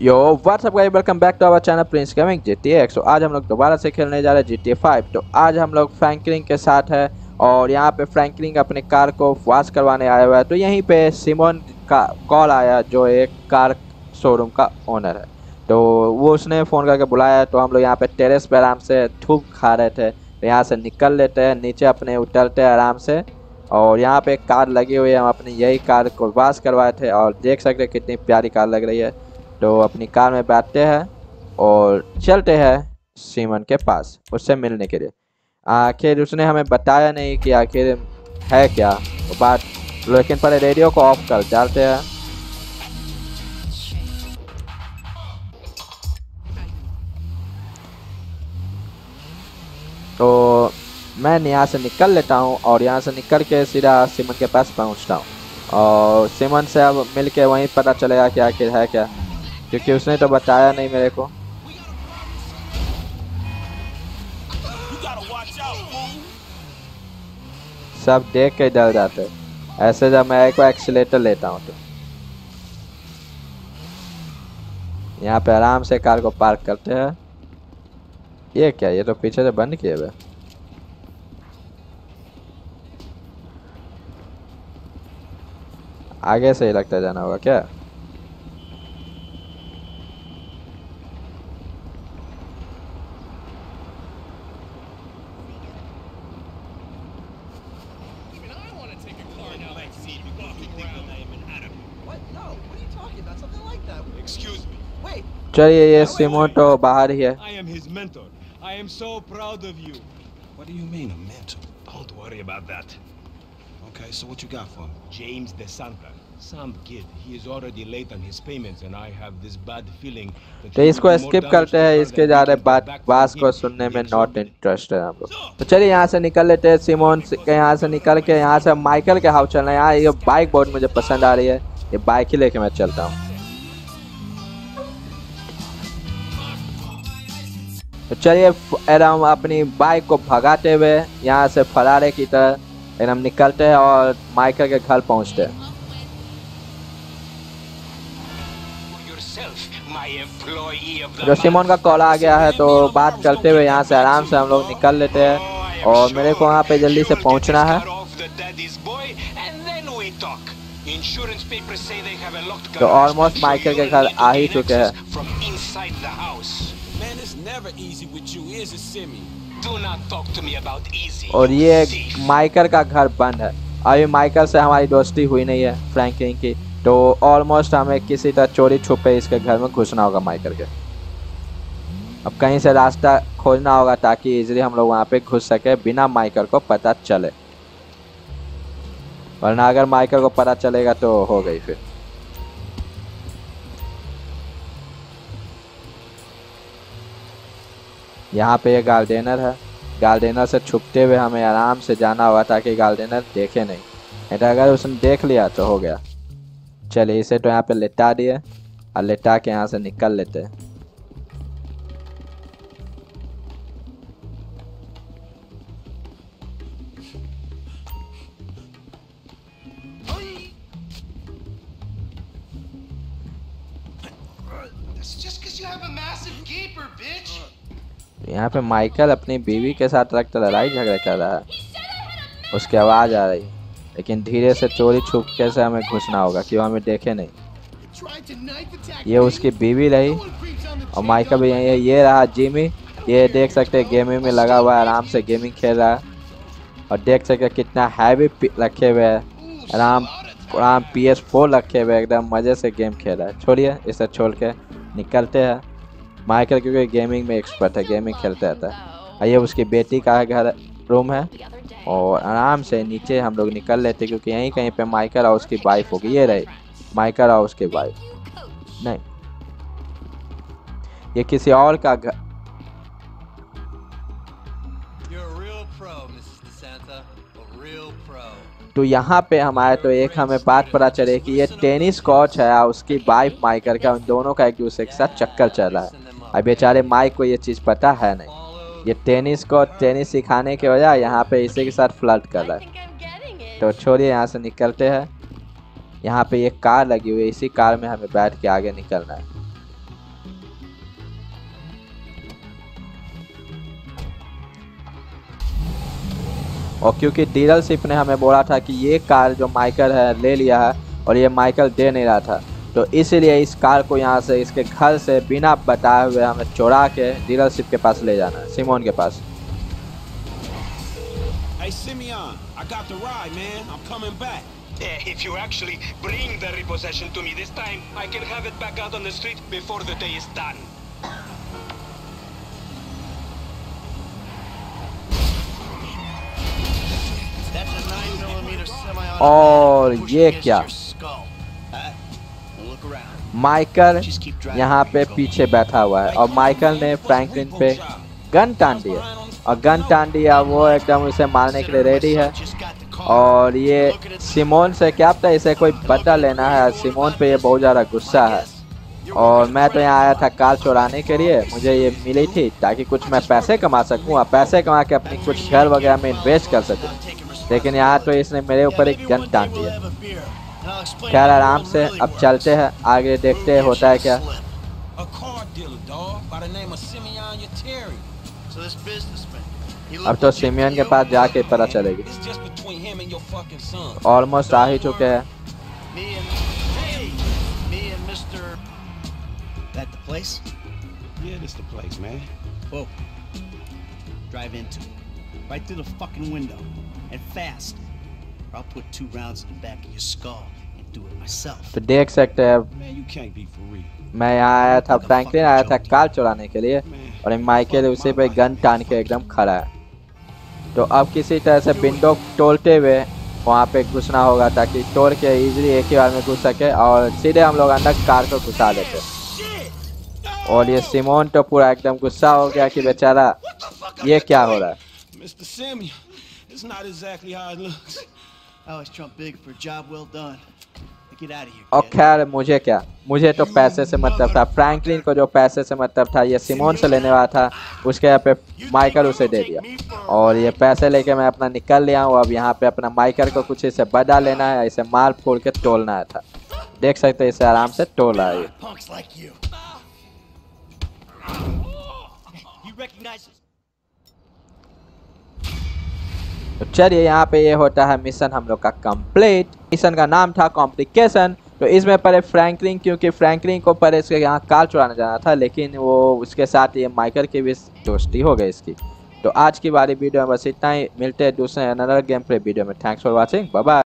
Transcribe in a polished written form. Yo what's up guys, welcome back to our channel Prince Gaming GTX। तो आज हम लोग दोबारा से खेलने जा रहे हैं GTA 5। तो आज हम लोग फ्रैंकलिन के साथ है और यहाँ पे फ्रैंकलिन अपने कार को वॉश करवाने आया हुआ है। तो यहीं पे सिमोन का कॉल आया जो एक कार शोरूम का ओनर है, तो वो उसने फ़ोन करके बुलाया। तो हम लोग यहाँ पे टेरेस पे आराम से धूप खा रहे थे, तो यहाँ से निकल लेते हैं, नीचे अपने उतरते हैं आराम से। और यहाँ पे कार लगी हुई है, हम अपनी यही कार को वॉश करवाए थे और देख सकते हैं कितनी प्यारी कार लग रही है। तो अपनी कार में बैठते हैं और चलते हैं सिमन के पास उससे मिलने के लिए। आखिर उसने हमें बताया नहीं कि आखिर है क्या वो बात, लेकिन पहले रेडियो को ऑफ कर डालते हैं। तो मैं यहाँ से निकल लेता हूँ और यहाँ से निकल के सीधा सिमन के पास पहुँचता हूँ और सिमन से अब मिल के वहीं पता चलेगा कि आखिर है क्या, क्योंकि उसने तो बताया नहीं मेरे को। सब देख के डर जाते ऐसे जब मैं एक एक्सीलेटर लेता हूँ। तो यहाँ पे आराम से कार को पार्क करते हैं। ये क्या, ये तो पीछे से बंद किए हुए। आगे से ही लगता जाना होगा क्या? चलिए, ये सिमोन तो बाहर ही है। तो इसको स्किप करते हैं, इसके ज्यादा बात को सुनने में नॉट इंटरेस्ट है हमको। तो चलिए यहाँ से निकल लेते हैं। सिमोन के यहाँ से निकल के यहाँ से माइकल के हाउस चलना है। यहाँ ये बाइक बहुत मुझे पसंद आ रही है, ये बाइक ही लेके मैं चलता हूँ। तो चलिए एकदम अपनी बाइक को भगाते हुए यहाँ से फरारे की तरह एकदम निकलते हैं और माइकल के घर पहुँचते हैं। जो सिमोन का कॉल आ गया है, तो बात करते हुए यहाँ से आराम से हम लोग निकल लेते हैं और मेरे को वहाँ पे जल्दी से पहुँचना है। तो ऑलमोस्ट माइकल के घर आ ही चुके हैं। और ये माइकल का घर बंद है। अभी माइकल से हमारी दोस्ती हुई नहीं है फ्रैंकलिन की, तो ऑलमोस्ट हमें किसी तरह चोरी छुपे इसके घर में घुसना होगा माइकल के। अब कहीं से रास्ता खोजना होगा ताकि इजीली हम लोग वहाँ पे घुस सके बिना माइकल को पता चले, वरना अगर माइकल को पता चलेगा तो हो गई फिर। यहाँ पे ये गार्डनर है, गार्डनर से छुपते हुए हमें आराम से जाना हुआ ताकि गार्डनर देखे नहीं, अगर उसने देख लिया तो हो गया। चलिए, इसे तो यहाँ पे लेटा दिए और लेटा के यहाँ से निकल लेते हैं। यहाँ पे माइकल अपनी बीवी के साथ लगता लड़ाई झगड़ा कर रहा है, उसकी आवाज़ आ रही है। लेकिन धीरे से चोरी छुपके से हमें घुसना होगा कि वो हमें देखे नहीं। ये उसकी बीवी रही और माइकल भी यही है। ये रहा जिमी, ये देख सकते हैं गेमिंग में लगा हुआ है, आराम से गेमिंग खेल रहा है। और देख सकते कितना हैवी रखे हुए है, आराम आराम PS4 रखे हुए, एकदम मज़े से गेम खेल रहा है। छोड़िए, इसे छोड़ के निकलते हैं। माइकल क्योंकि गेमिंग में एक्सपर्ट है, गेमिंग खेलते रहता है। ये उसकी बेटी का घर रूम है और आराम से नीचे हम लोग निकल लेते क्योंकि यहीं कहीं पे माइकल और उसकी वाइफ होगी। ये रही माइकल और उसकी वाइफ, नहीं ये किसी और का घर। तो यहाँ पे हमारे तो एक हमें बात पता चले कि ये टेनिस कोच है, उसकी वाइफ माइकल का, उन दोनों का एक दूसरे के साथ चक्कर चल रहा है। अब बेचारे माइक को ये चीज़ पता है नहीं, ये टेनिस को टेनिस सिखाने के बजाय यहाँ पे इसी के साथ फ्लर्ट कर रहा है। तो छोड़िए, यहाँ से निकलते हैं। यहाँ पे ये कार लगी हुई है, इसी कार में हमें बैठ के आगे निकलना है। और क्योंकि डीलरशिप ने हमें बोला था कि ये कार जो माइकल है ले लिया है और ये माइकल दे नहीं रहा था, तो इसीलिए इस कार को यहाँ से इसके घर से बिना बताए हुए हमें चुरा के डीलरशिप के पास ले जाना है, सिमोन के पास। Hey Simeon, I got the ride, man. I'm coming back. Yeah, if you actually bring the repossession to me this time, I can have it back out on the street before the day is done. That's a 9mm semi-automatic. और ये क्या? Michael यहाँ पे पीछे बैठा हुआ है और माइकल ने फ्रैंकलिन पे गन तान दिया और गन टान दिया, वो एकदम इसे मारने के लिए रेडी है। और ये सिमोन से क्या पता इसे कोई बदला लेना है, सिमोन पे ये बहुत ज़्यादा गुस्सा है। और मैं तो यहाँ आया था कार चुराने के लिए, मुझे ये मिली थी ताकि कुछ मैं पैसे कमा सकूँ और पैसे कमा के अपनी कुछ घर वगैरह में इन्वेस्ट कर सकूँ, लेकिन यहाँ तो इसने मेरे ऊपर एक गन टान दिया। खैर आराम से अब चलते हैं आगे, देखते होता है क्या। अब तो सिमियन के पास जाके पता चलेगी। ऑलमोस्ट आ ही चुके हैं। तो देख सकते हैं मैं यहाँ आया था, फ्रैंकलिन आया था कार चुराने के लिए और माइकल उसी पे गन टान के एकदम खड़ा है। तो अब किसी तरह से विंडो तोड़ते हुए वहाँ पे घुसना होगा ताकि तोड़ के इजीली एक ही बार में घुस सके और सीधे हम लोग अंदर कार को घुसा देते। और ये सिमोन तो पूरा एकदम गुस्सा हो गया कि बेचारा ये क्या हो रहा है। और खैर मुझे क्या, मुझे तो पैसे से मतलब था, फ्रैंकलिन को जो पैसे से मतलब था ये सिमोन से लेने वाला था, उसके यहाँ पे माइकल उसे दे दिया। और ये पैसे लेके मैं अपना निकल लिया हूँ। अब यहाँ पे अपना माइकल को कुछ इसे बदला लेना है, इसे मार फोड़ के तोड़ना था। देख सकते हैं इसे आराम से तोड़ा है। तो चलिए यहाँ पे ये होता है मिशन हम लोग का कंप्लीट। मिशन का नाम था कॉम्प्लिकेशन। तो इसमें पहले फ्रैंकलिन, क्योंकि फ्रैंकलिन को पहले इसके यहाँ कार चुराने जाना था, लेकिन वो उसके साथ ये माइकल की भी दोस्ती हो गई इसकी। तो आज की वाली वीडियो में बस इतना ही, मिलते हैं दूसरे अनदर गेम प्ले वीडियो में। Thanks for watching, bye bye.